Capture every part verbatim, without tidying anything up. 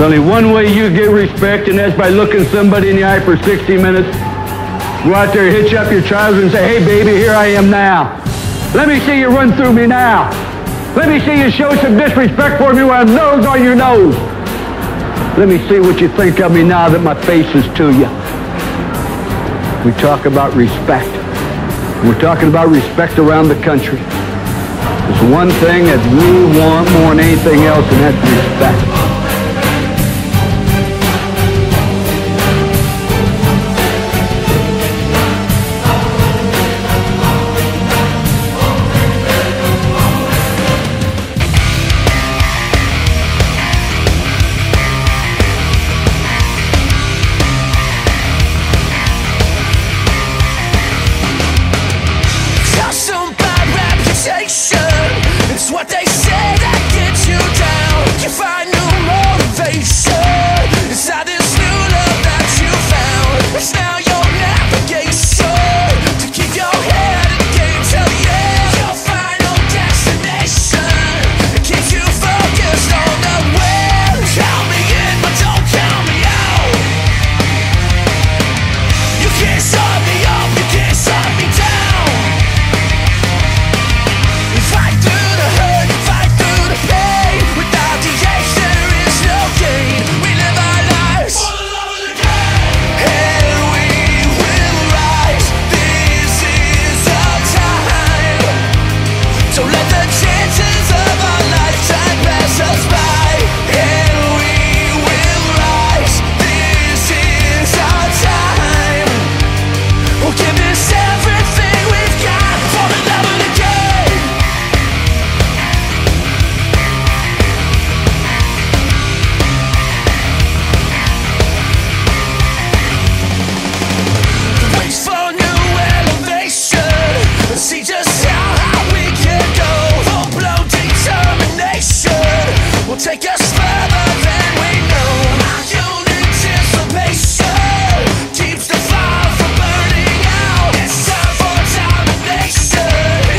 There's only one way you get respect, and that's by looking somebody in the eye for sixty minutes. Go out there, hitch up your trousers and say, hey, baby, here I am now. Let me see you run through me now. Let me see you show some disrespect for me with a nose on your nose. Let me see what you think of me now that my face is to you. We talk about respect. We're talking about respect around the country. There's one thing that we want more than anything else, and that's respect. It's what they say that gets you down. You find new motivation inside this new love that you found. It's now your navigation to keep your head in game till the end. Your final destination, it keeps you focused on the win. Count me in, but don't count me out. You can't shut me up, you can't shut me down. Take us further than we know. Our anticipation keeps the fire from burning out. It's time for domination.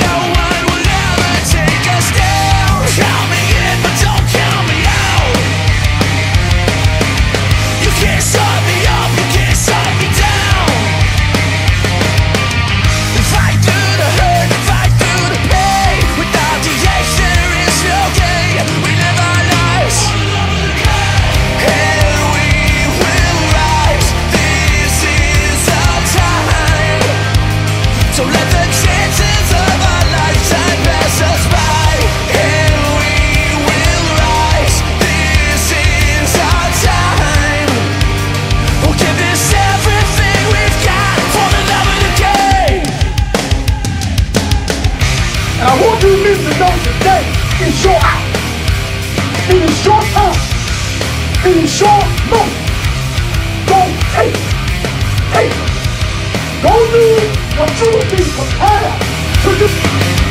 No one will ever take us down. Count me in, but don't count me out. You can't shut me up, you can't shut me down. Fight through the hurt, fight through the pain. Without the ache, there is no gain. We live our today is your hour. It is your time. It is your moment. Don't take it. Take it. Don't leave what you will be prepared to do.